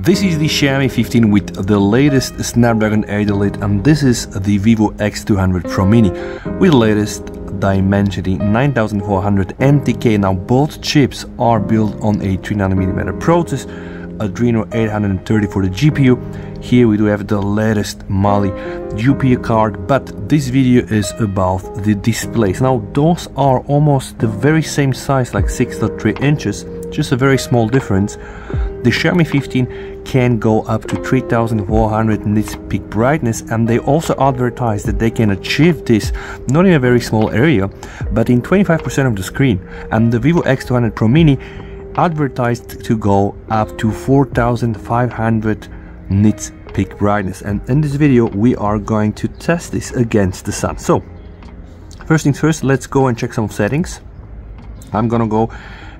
This is the Xiaomi 15 with the latest Snapdragon 8 Elite, and this is the Vivo X200 Pro Mini with latest Dimensity 9400 MTK. Now both chips are built on a 3nm process, Adreno 830 for the GPU. Here we do have the latest Mali GPU card, but this video is about the displays. Now those are almost the very same size, like 6.3 inches, just a very small difference. The Xiaomi 15 can go up to 3400 nits peak brightness, and they also advertise that they can achieve this not in a very small area, but in 25% of the screen. And the Vivo X200 Pro Mini advertised to go up to 4500 nits peak brightness, and in this video we are going to test this against the sun. So first things first, let's go and check some settings. I'm gonna go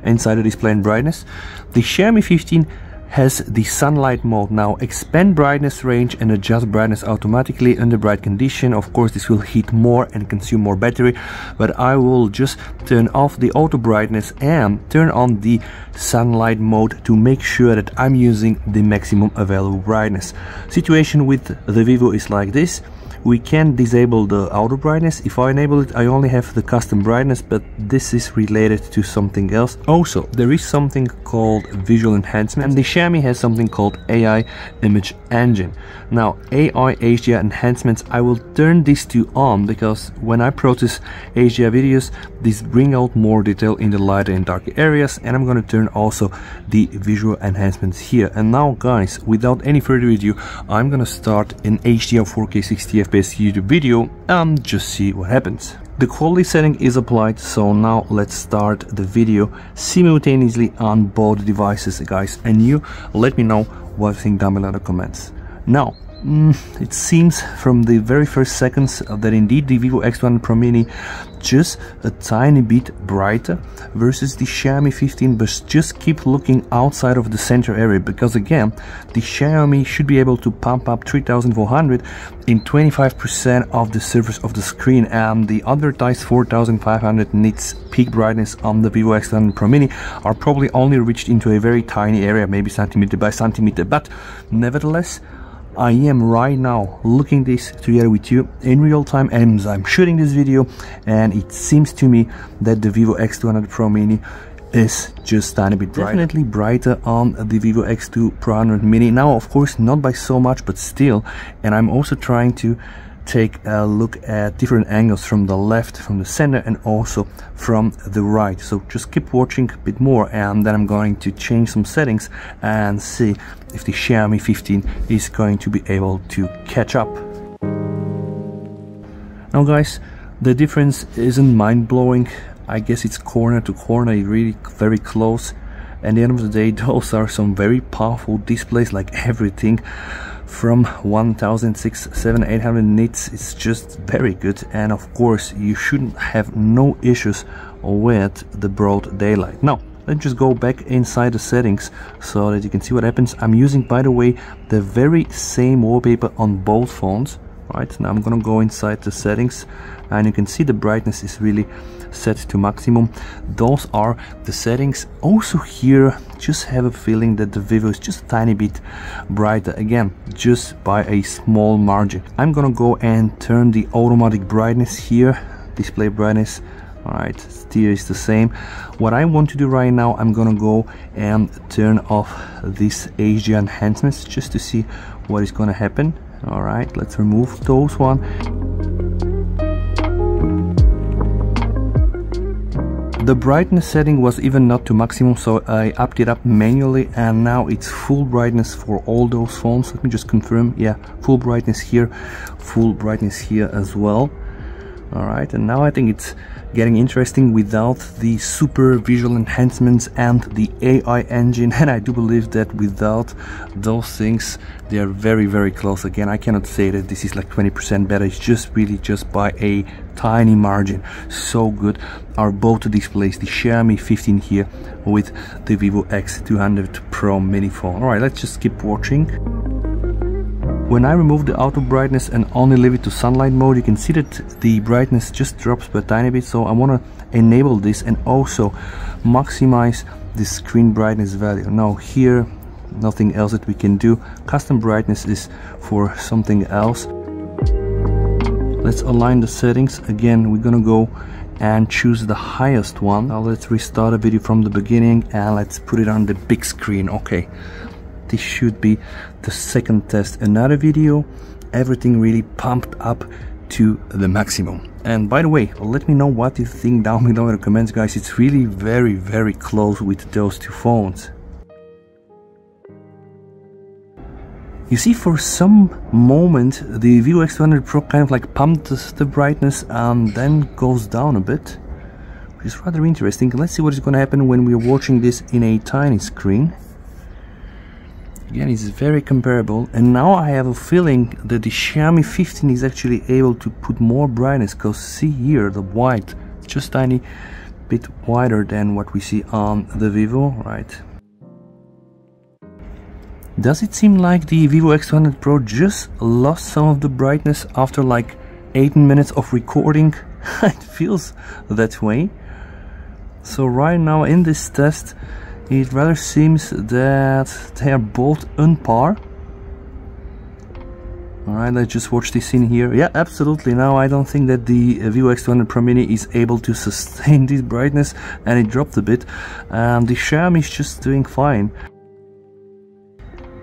inside the display and brightness. The Xiaomi 15 has the sunlight mode. Now expand brightness range and adjust brightness automatically under bright condition. Of course this will heat more and consume more battery, but I will just turn off the auto brightness and turn on the sunlight mode to make sure that I'm using the maximum available brightness. Situation with the Vivo is like this. We can disable the auto brightness. If I enable it, I only have the custom brightness, but this is related to something else. Also, there is something called visual enhancement, and the Xiaomi has something called AI Image Engine. Now, AI HDR enhancements, I will turn these two on because when I process HDR videos, these bring out more detail in the lighter and darker areas, and I'm gonna turn also the visual enhancements here. And now, guys, without any further ado, I'm gonna start an HDR 4K 60fps YouTube video and just see what happens. The quality setting is applied, so now let's start the video simultaneously on both devices, guys, and you let me know what you think down below in the comments. Now it seems from the very first seconds that indeed the Vivo X1 Pro Mini just a tiny bit brighter versus the Xiaomi 15, but just keep looking outside of the center area, because again the Xiaomi should be able to pump up 3400 in 25% of the surface of the screen, and the advertised 4500 nits peak brightness on the Vivo X1 Pro Mini are probably only reached into a very tiny area, maybe centimeter by centimeter, but nevertheless I am right now looking this together with you in real time as I'm shooting this video, and it seems to me that the Vivo X200 Pro Mini is just a tiny bit brighter. Definitely brighter on the Vivo X2 Pro 100 Mini. Now of course not by so much, but still, and I'm also trying to take a look at different angles from the left, from the center, and also from the right. So just keep watching a bit more, and then I'm going to change some settings and see if the Xiaomi 15 is going to be able to catch up. Now guys, the difference isn't mind-blowing. I guess it's corner to corner, really very close. At the end of the day, those are some very powerful displays, like everything from 1,600 to 800 nits. It's just very good, and of course you shouldn't have no issues with the broad daylight. Now let's just go back inside the settings so that you can see what happens. I'm using, by the way, the very same wallpaper on both phones. Right now I'm gonna go inside the settings, and you can see the brightness is really set to maximum. Those are the settings. Also here, just have a feeling that the Vivo is just a tiny bit brighter, again just by a small margin. I'm gonna go and turn the automatic brightness here, display brightness. Alright, still is the same. What I want to do right now, I'm gonna go and turn off these HDR enhancements just to see what is gonna happen. Alright, let's remove those one. The brightness setting was even not to maximum, so I upped it up manually, and now it's full brightness for all those phones. Let me just confirm. Yeah, full brightness here as well. Alright, and now I think it's getting interesting without the super visual enhancements and the AI engine, and I do believe that without those things they are very close. Again, I cannot say that this is like 20% better, it's just really just by a tiny margin. So good are both displays, the Xiaomi 15 here with the Vivo X200 Pro Mini phone. Alright, let's just keep watching. When I remove the auto brightness and only leave it to sunlight mode, you can see that the brightness just drops by a tiny bit, so I want to enable this and also maximize the screen brightness value. Now here nothing else that we can do. Custom brightness is for something else. Let's align the settings. Again, we're gonna go and choose the highest one. Now let's restart the video from the beginning and let's put it on the big screen. Okay, this should be the second test, another video, everything really pumped up to the maximum. And by the way, let me know what you think down below in the comments, guys. It's really very close with those two phones. You see, for some moment the Vivo X200 Pro kind of like pumps the brightness and then goes down a bit, which is rather interesting. Let's see what is going to happen when we're watching this in a tiny screen. Again, it's very comparable, and now I have a feeling that the Xiaomi 15 is actually able to put more brightness, because see here the white, just tiny bit wider than what we see on the Vivo, right? Does it seem like the Vivo X200 Pro just lost some of the brightness after like 8 minutes of recording? It feels that way. So right now in this test, it rather seems that they are both on par. Alright, let's just watch this in here. Yeah, absolutely. Now I don't think that the Vivo X200 Pro Mini is able to sustain this brightness, and it dropped a bit. The Xiaomi is just doing fine.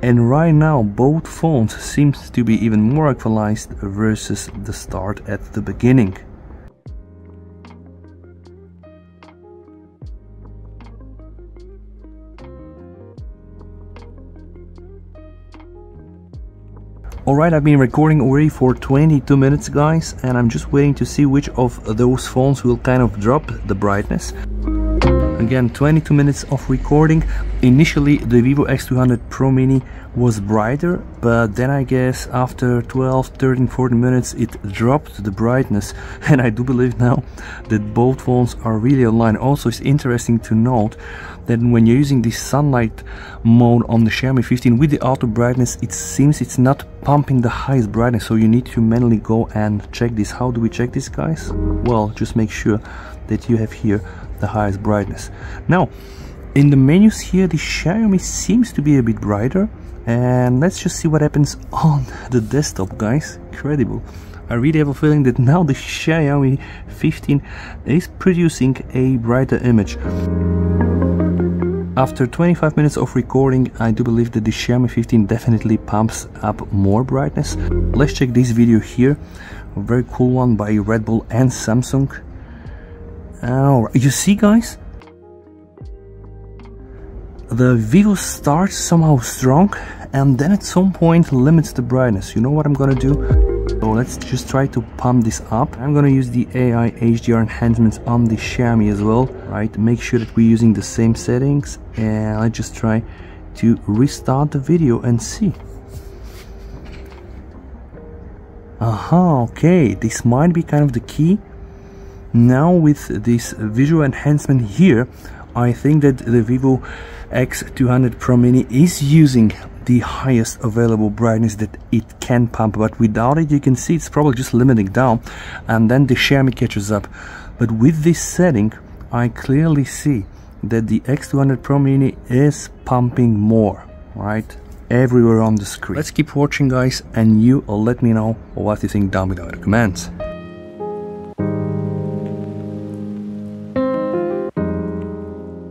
And right now both phones seem to be even more equalized versus the start at the beginning. Alright, I've been recording already for 22 minutes, guys, and I'm just waiting to see which of those phones will kind of drop the brightness. Again, 22 minutes of recording. Initially the Vivo X200 Pro Mini was brighter, but then I guess after 12, 13, 14 minutes it dropped the brightness, and I do believe now that both phones are really aligned. Also, it's interesting to note that when you're using the sunlight mode on the Xiaomi 15 with the auto brightness, it seems it's not pumping the highest brightness, so you need to manually go and check this. How do we check this, guys? Well, just make sure that you have here the highest brightness. Now in the menus here, the Xiaomi seems to be a bit brighter, and let's just see what happens on the desktop, guys. Incredible. I really have a feeling that now the Xiaomi 15 is producing a brighter image. After 25 minutes of recording, I do believe that the Xiaomi 15 definitely pumps up more brightness. Let's check this video here, a very cool one by Red Bull and Samsung. Oh, you see, guys, the Vivo starts somehow strong and then at some point limits the brightness. You know what I'm gonna do? So let's just try to pump this up. I'm gonna use the AI HDR enhancements on the Xiaomi as well, right? Make sure that we're using the same settings, and let's just try to restart the video and see. Aha, okay, this might be kind of the key. Now with this visual enhancement here, I think that the Vivo X200 Pro Mini is using the highest available brightness that it can pump, but without it you can see it's probably just limiting down, and then the Xiaomi catches up. But with this setting I clearly see that the X200 Pro Mini is pumping more, right? Everywhere on the screen. Let's keep watching, guys, and you let me know what you think down below in the comments.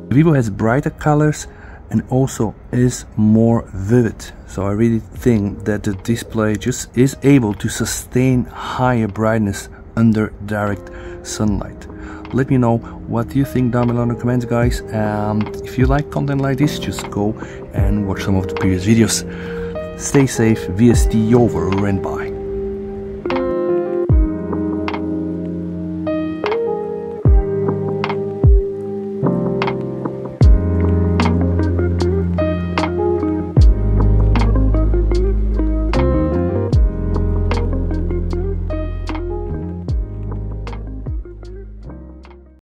Vivo has brighter colors and also is more vivid, so I really think that the display just is able to sustain higher brightness under direct sunlight. Let me know what you think down below in the comments, guys, and if you like content like this, just go and watch some of the previous videos. Stay safe, VST over and bye.